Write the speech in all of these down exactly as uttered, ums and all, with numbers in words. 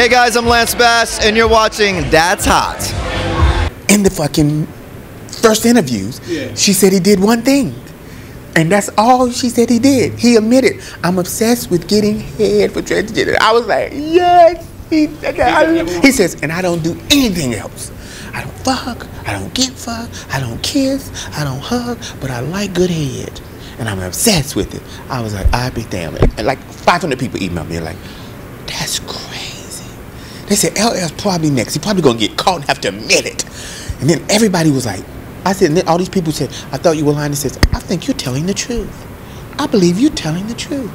Hey guys, I'm Lance Bass, and you're watching That's Hot. In the fucking first interviews, yeah. she said he did one thing. And that's all she said he did. He admitted, I'm obsessed with getting head for transgender. I was like, yes. He, I, he says, and I don't do anything else. I don't fuck. I don't get fucked. I don't kiss. I don't hug. But I like good head. And I'm obsessed with it. I was like, I'd be damned. And like five hundred people emailed me like, that's crazy. They said, L L's probably next. He probably going to get caught and have to admit it. And then everybody was like, I said, and then all these people said, I thought you were lying. He says, I think you're telling the truth. I believe you're telling the truth.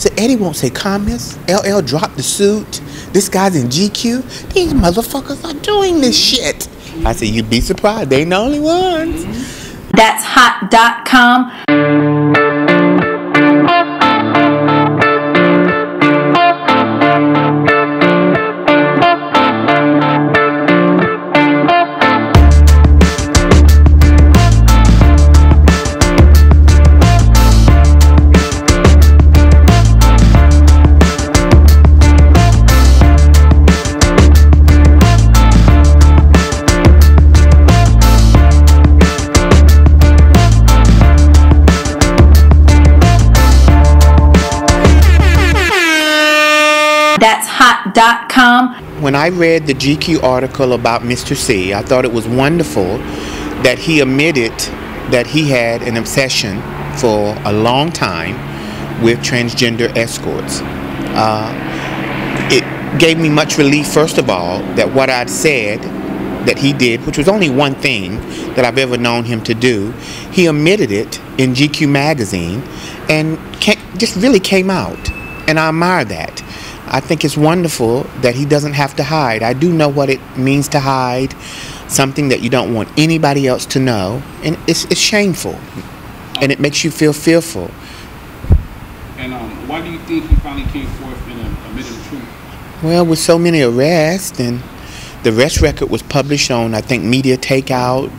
So Eddie won't say comments. L L dropped the suit. This guy's in G Q. These motherfuckers are doing this shit. I said, you'd be surprised. They ain't the only ones. That's hot dot com. When I read the G Q article about Mister C, I thought it was wonderful that he admitted that he had an obsession for a long time with transgender escorts. Uh, it gave me much relief, first of all, that what I'd said that he did, which was only one thing that I've ever known him to do, he admitted it in G Q magazine and just really came out. And I admire that. I think it's wonderful that he doesn't have to hide. I do know what it means to hide, something that you don't want anybody else to know. And it's, it's shameful, and it makes you feel fearful. And um, why do you think he finally came forth and admitted the truth? Well, with so many arrests, and the arrest record was published on, I think, Media Takeout,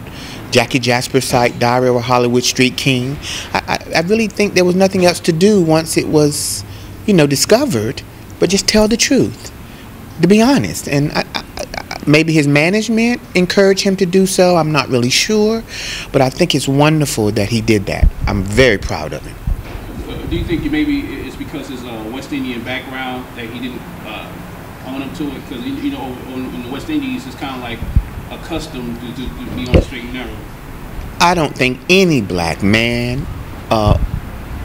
Jackie Jasper's site, Diary of a Hollywood Street King. I, I, I really think there was nothing else to do once it was, you know, discovered. But just tell the truth, to be honest. And I, I, I, maybe his management encouraged him to do so. I'm not really sure. But I think it's wonderful that he did that. I'm very proud of him. Uh, do you think maybe it's because his uh, West Indian background that he didn't uh, own up to it? Because, you know, in the West Indies, it's kind of like accustomed to, to, to be on the straight and narrow. I don't think any black man uh,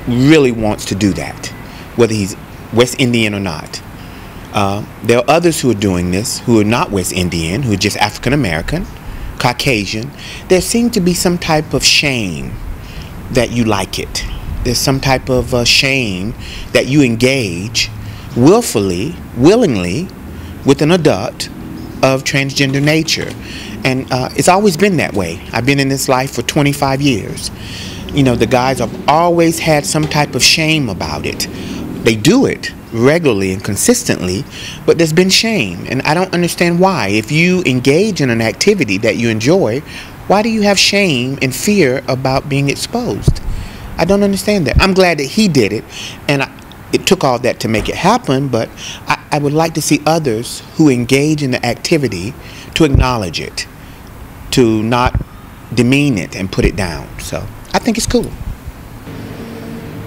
really wants to do that, whether he's West Indian or not. Uh, there are others who are doing this who are not West Indian, who are just African American, Caucasian. There seems to be some type of shame that you like it. There's some type of uh, shame that you engage willfully, willingly, with an adult of transgender nature. And uh, it's always been that way. I've been in this life for twenty-five years. You know, the guys have always had some type of shame about it. They do it regularly and consistently, but there's been shame, and I don't understand why. If you engage in an activity that you enjoy, why do you have shame and fear about being exposed? I don't understand that. I'm glad that he did it, and I, it took all that to make it happen, but I, I would like to see others who engage in the activity to acknowledge it, to not demean it and put it down. So I think it's cool.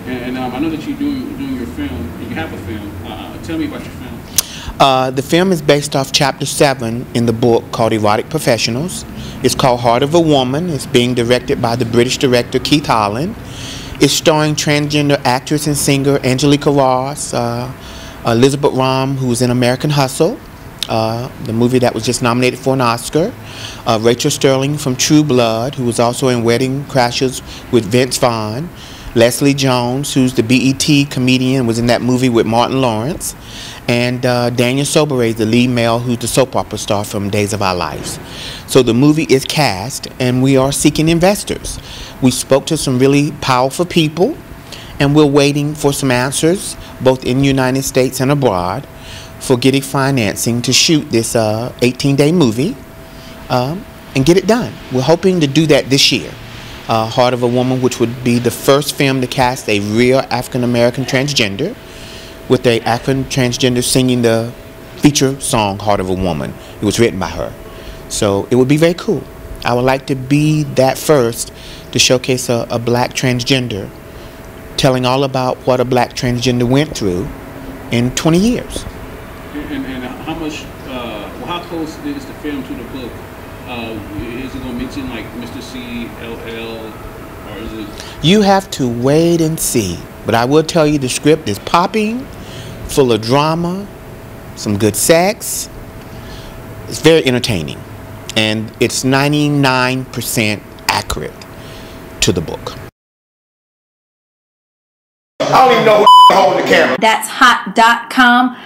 And um, I know that you do doing your film. You have a film. Uh, tell me about your film. Uh, the film is based off chapter seven in the book called Erotic Professionals. It's called Heart of a Woman. It's being directed by the British director Keith Holland. It's starring transgender actress and singer Angelica Ross, uh, Elizabeth Rahm, who's in American Hustle, uh, the movie that was just nominated for an Oscar, uh, Rachel Sterling from True Blood, who was also in Wedding Crashers with Vince Vaughn, Leslie Jones, who's the B E T comedian, was in that movie with Martin Lawrence, and uh, Daniel Sobares, the lead male, who's the soap opera star from Days of Our Lives. So the movie is cast, and we are seeking investors. We spoke to some really powerful people, and we're waiting for some answers, both in the United States and abroad, for getting financing to shoot this eighteen-day movie um, and get it done. We're hoping to do that this year. Uh, Heart of a Woman, which would be the first film to cast a real African American transgender, with an African transgender singing the feature song, Heart of a Woman. It was written by her. So it would be very cool. I would like to be that first to showcase a, a black transgender, telling all about what a black transgender went through in twenty years. And, and how much, uh, how close is the film to the book? Uh, is it going to mention like Mister C, L L, or is it? You have to wait and see. But I will tell you the script is popping, full of drama, some good sex. It's very entertaining. And it's ninety-nine percent accurate to the book. I don't even know who's holding the camera. That's hot dot com.